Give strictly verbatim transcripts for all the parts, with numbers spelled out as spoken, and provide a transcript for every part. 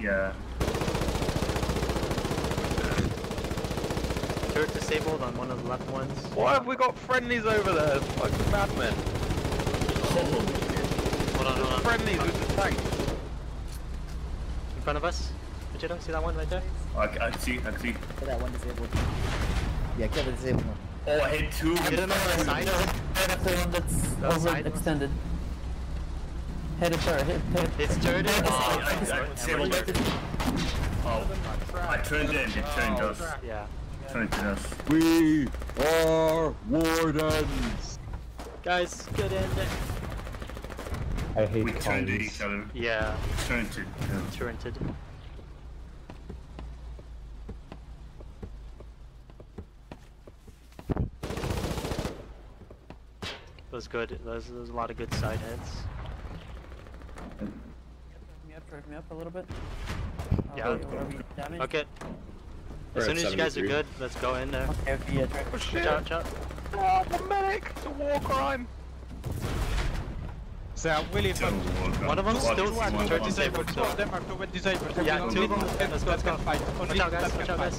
Yeah. Turret disabled on one of the left ones. Why have we got friendlies over there? Fucking madmen. Oh. Hold on, hold on. Friendlies oh. with the tanks. In front of us? Did you don't see that one right there? Oh, I, I see, I see. Kill that one disabled. Yeah, kill the disabled one. Oh, I hit two. Hit him on the side of the one that's overextended. Head of turret, hit, hit. It's turned in. Oh, I, I, I disabled it. Oh, I turned in, it turned us. Yeah. Turned to us. We are wardens. Guys, get in there. I hate we turned to each other. Yeah. Turned to. Turned to. That was good. That was, that was a lot of good side heads. Drive me up, drive me up a little bit. I'll yeah. Wait, okay. As soon as you guys are good, let's go in there. Okay, yeah, oh shit! Watch out, watch out. Oh, the medic! It's a war crime! So, William, one of them's still turret disabled. Two of them are turret disabled. Yeah, two of them. Let's go, let's go. Watch out, guys, watch out, guys.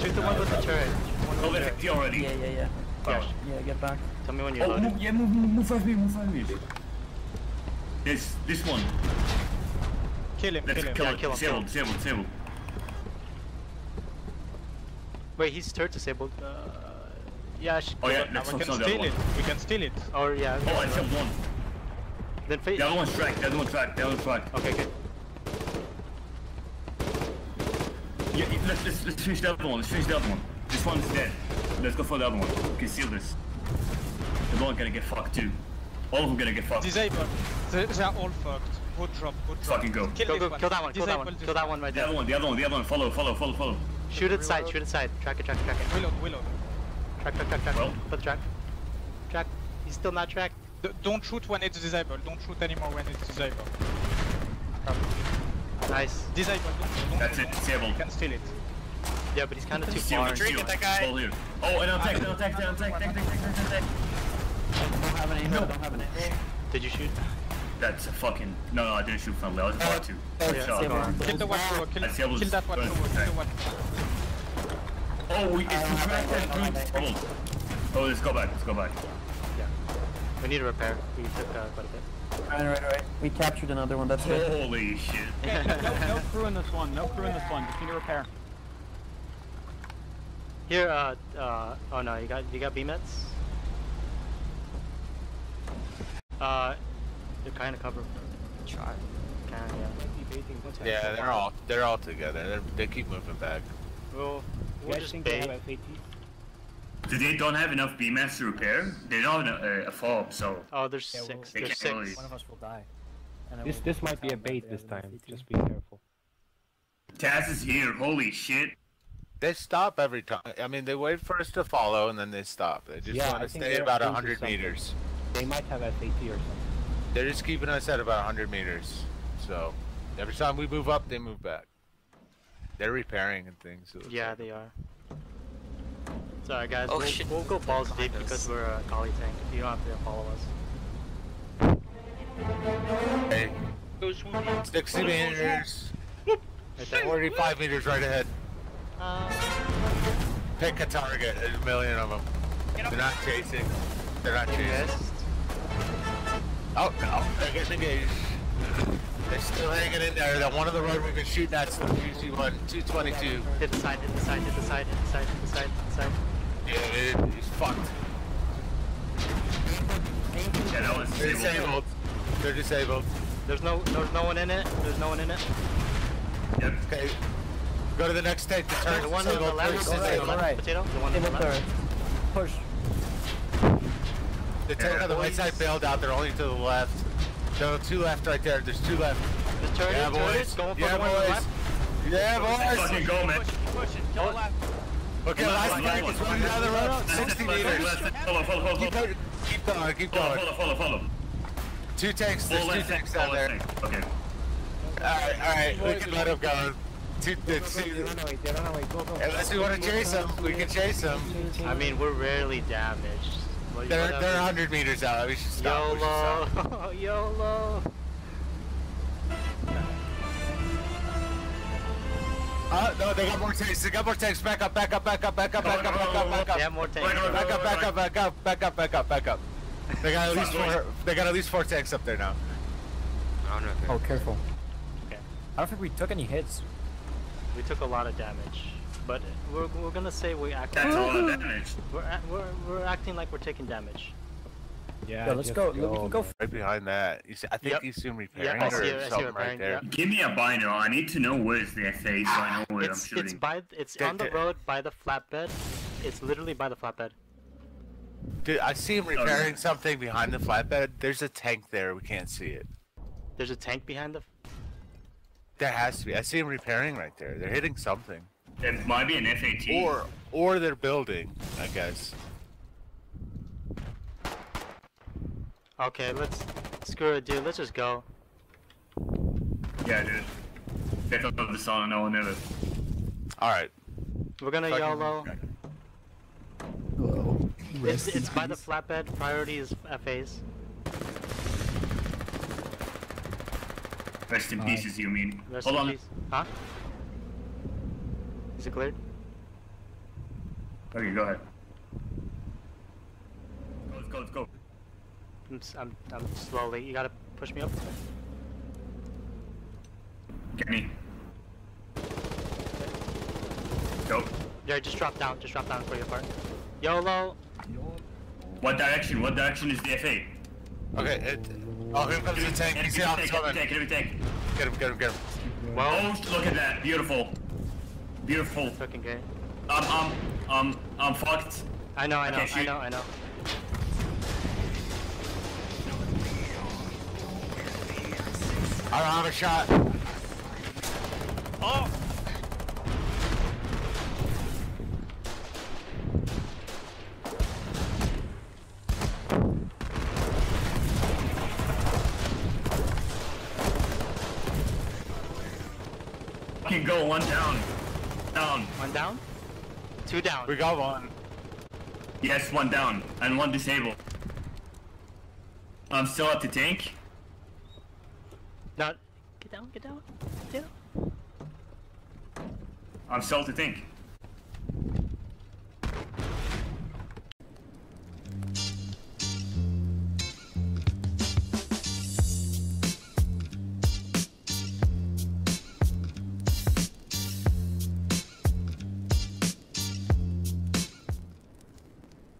Shoot the one with the turret. Oh, they're hit already. Yeah, yeah, yeah. Yeah, yeah, get back. Tell me when you're oh, loaded. Move, yeah, move, move, move five me, move five me. There's this one. Kill him, Let's kill him. Kill, yeah, kill him, disabled, disabled, disabled. Wait, he's turret disabled. Uh, yeah, I should oh, yeah, no, we can steal it. We can steal it. Or yeah. Oh, I killed one. Then face. The other one's tracked. The other one's tracked. The other one's tracked. Okay, okay. Yeah, let's let's let's finish the other one. Let's finish the other one. This one's dead. Let's go for the other one. Okay, seal this. The one gonna get fucked too. All of them gonna get fucked. Disabled. They are all fucked. Wood drop, wood drop. Fucking go. Kill, go, go. One. Kill that one, kill Disabled. that one. Kill that one right there. The other one, the other one, the other one. Follow, follow, follow, follow. Shoot it side, shoot it side. Track it, track it, track it. Reload, reload. Track, track, track, track. Well. Put the track. Track. He's still not tracked. D don't shoot when it's disabled. Don't shoot anymore when it's disabled. Um, nice. Disabled. Don't, don't That's it, disabled. You can steal it. Yeah, but he's kind of too far. Drink it, that guy. Oh, an attack, an attack, an attack, attack, attack, attack, attack. I don't have an aim, no. I don't have an aim. Did you shoot? That's a fucking... No, no, I didn't shoot from there, I was about to. Oh, yeah, shot. Kill, kill the one thrower, kill, kill that one thrower, kill the one thrower. Oh, we... It's cracked that dude. Oh, let's go back, let's go back. Yeah. We need a repair, we took uh, quite a bit. Alright, alright, alright. We captured another one, that's good. Holy shit. Okay, no, no crew in this one, no crew in this one, just need a repair. Here, uh, uh, oh no, you got, you got B meds? Uh, they're kind of covered. Try. Kind of, yeah. Yeah, they're all, they're all together. They're, they keep moving back. Well, we'll yeah, just bait. Do they don't have enough B meds to repair? They don't have a, a follow up, so. Oh, there's yeah, six. We'll, there's six. Really... One of us will die. And this, this might be a bait this time. Just be careful. Taz is here. Holy shit. They stop every time. I mean, they wait for us to follow and then they stop. They just yeah, want to stay about one hundred meters. They might have S A T or something. They're just keeping us at about one hundred meters. So, every time we move up, they move back. They're repairing and things. So yeah, they are. Sorry, guys. Oh, we'll, shit. we'll go balls deep because we're a collie tank. You don't have to follow us. Hey. sixty meters. forty-five meters right ahead. Uh, Pick a target, there's a million of them. They're not chasing. They're not chasing. Oh no, they're getting engaged. They're still hanging in there. That one of the road we've been shooting at's the U C one two twenty-two. Hit the side, hit the side, hit the side, hit the side, hit the side, hit the side. Yeah, dude, he's fucked. Yeah, that was disabled. They're disabled. They're disabled. There's no, there's no one in it. There's no one in it. Yep. Okay. Go to the next stage, the turret. The one on the left is the right. Potato? The one on the left. Push. The turret on the right side bailed out, they're only to the left. There are two left right there, there's two left. The turret, yeah, boys. Going for yeah, the one on the left. Yeah, boys. Fucking go, man. Push it, push it, kill left. Okay, last tank is running down the road, sixty meters. Keep going, keep going. Follow, follow, follow. Two tanks, there's two tanks down there. Okay. Alright, alright, we can let him go. To, to, to, unless we want to chase them, we can chase them. I mean, we're rarely damaged. Like, they're they're one hundred meters out. We should stop. YOLO. We should stop. YOLO. no, they got more tanks. They got more tanks. Back up, back up, back up, back up, back up, back up, back up. Yeah, more tanks. Back up, back up, back up, back up, back up, back up. They got at least four. They got at least four tanks up there now. Oh, no, oh, careful. Okay. I don't think we took any hits. We took a lot of damage, but we're we're gonna say we act. That's a lot of damage. We're we're we're acting like we're taking damage. Yeah, yeah, let's go. go. We can go right behind that. You see, I think yep. he's soon repairing yep, or it, something right there. Yep. Give me a bino. I need to know where's their face so I know where it's, I'm shooting. It's by. It's dead, on the dead. road by the flatbed. It's literally by the flatbed. Dude, I see him repairing oh, something behind the flatbed. There's a tank there. We can't see it. There's a tank behind the. There has to be. I see him repairing right there. They're hitting something. It might be an F A T. Or, or they're building. I guess. Okay, let's screw it, dude. Let's just go. Yeah, dude. They thought of the song and no one knew it. Alright. We're gonna Fucking YOLO. Hello. It's, it's by the flatbed. Priority is F A's. Rest in pieces, you mean? Rest Hold in on. Peace. Huh? Is it cleared? Okay, go ahead. Go, let's go, let's go. I'm, I'm, I'm slowly. You gotta push me up. Get me. Go. Yeah, just drop down. Just drop down for your part. YOLO. What direction? What direction is the F A? Okay. It, oh, here comes the tank. He's out. He's coming. Get him, get him, get him, get him. Well, oh, look at that. Beautiful. Beautiful. Fucking game. Um, um, um, I'm fucked. I know, I know, I, I know, I know. I don't have a shot. Oh! I can go one down. Down. One down? Two down. We got one. Yes, one down. And one disabled. I'm still at the tank. Not. Get down, get down, get down. I'm still at the tank.